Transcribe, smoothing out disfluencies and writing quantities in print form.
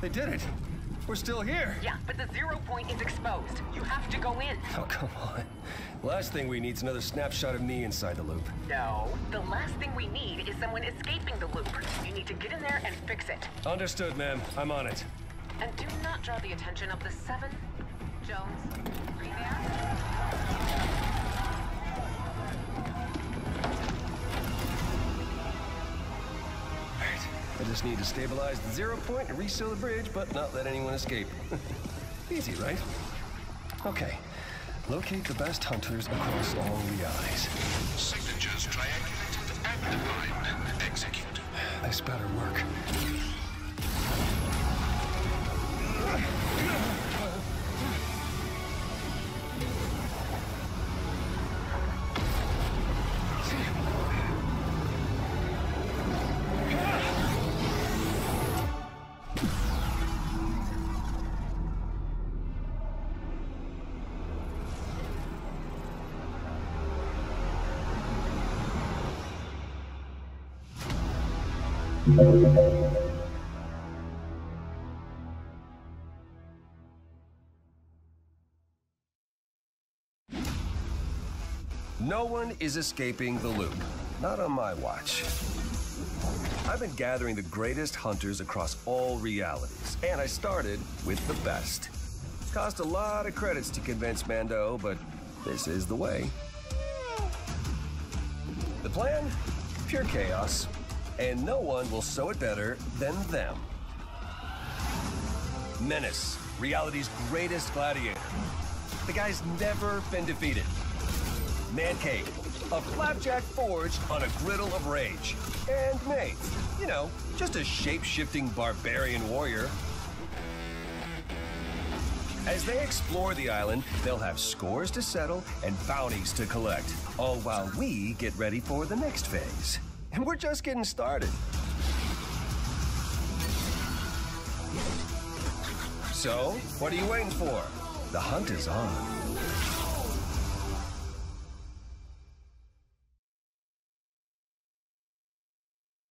They did it. We're still here. Yeah, but the 0 point is exposed. You have to go in. Oh, come on. Last thing we need is another snapshot of me inside the loop. No, the last thing we need is someone escaping the loop. You need to get in there and fix it. Understood, ma'am. I'm on it. And do not draw the attention of the seven. Jones, are you there? I just need to stabilize the 0 point and reseal the bridge, but not let anyone escape. Easy, right? Okay. Locate the best hunters across all the eyes. Signatures triangulated and defined. Execute. This better work. No one is escaping the loop. Not on my watch. I've been gathering the greatest hunters across all realities, and I started with the best. Cost a lot of credits to convince Mando, but this is the way. The plan? Pure chaos. And no one will sow it better than them. Menace, reality's greatest gladiator. The guy's never been defeated. Mancake, a flapjack forged on a griddle of rage. And May, you know, just a shape-shifting barbarian warrior. As they explore the island, they'll have scores to settle and bounties to collect, all while we get ready for the next phase. And we're just getting started. So, what are you waiting for? The hunt is on.